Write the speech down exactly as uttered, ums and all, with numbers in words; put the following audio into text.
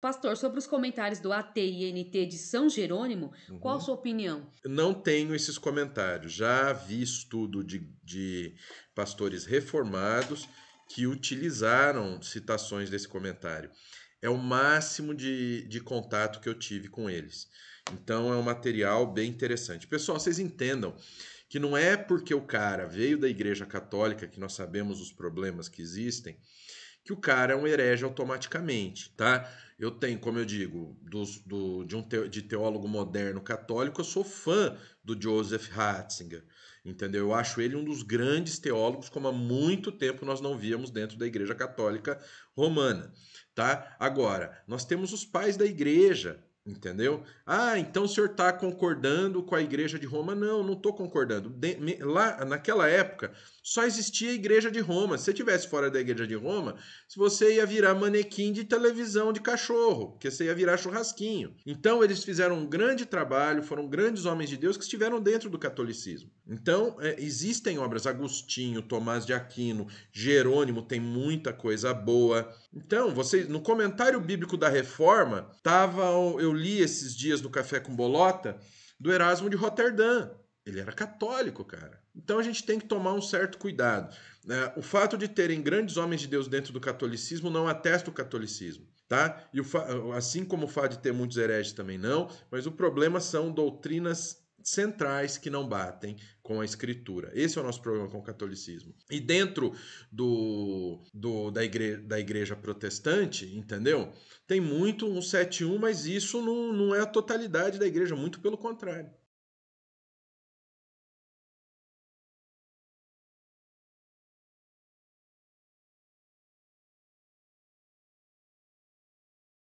Pastor, sobre os comentários do A T I N T de São Jerônimo, uhum. qual a sua opinião? Não tenho esses comentários. Já vi estudo de, de pastores reformados que utilizaram citações desse comentário. É o máximo de, de contato que eu tive com eles. Então é um material bem interessante. Pessoal, vocês entendam que não é porque o cara veio da Igreja Católica, que nós sabemos os problemas que existem, que o cara é um herege automaticamente, tá? Eu tenho, como eu digo, dos, do, de um te, de teólogo moderno católico, eu sou fã do Joseph Ratzinger, entendeu? Eu acho ele um dos grandes teólogos, como há muito tempo nós não víamos dentro da Igreja Católica Romana, tá? Agora, nós temos os pais da Igreja, entendeu? Ah, então o senhor está concordando com a Igreja de Roma? Não, não estou concordando. De, me, lá, naquela época, só existia a Igreja de Roma. Se você estivesse fora da Igreja de Roma, você ia virar manequim de televisão de cachorro, porque você ia virar churrasquinho. Então, eles fizeram um grande trabalho, foram grandes homens de Deus que estiveram dentro do catolicismo. Então, é, existem obras, Agostinho, Tomás de Aquino, Jerônimo, tem muita coisa boa. Então, vocês, no comentário bíblico da Reforma, tava, eu li esses dias do Café com Bolota, do Erasmo de Roterdã. Ele era católico, cara. Então a gente tem que tomar um certo cuidado. O fato de terem grandes homens de Deus dentro do catolicismo não atesta o catolicismo, tá? E o fa... assim como o fato de ter muitos hereges também não, mas o problema são doutrinas centrais que não batem com a escritura. Esse é o nosso problema com o catolicismo. E dentro do, do, da, igre, da igreja protestante, entendeu? Tem muito um sete um, mas isso não, não é a totalidade da igreja, muito pelo contrário.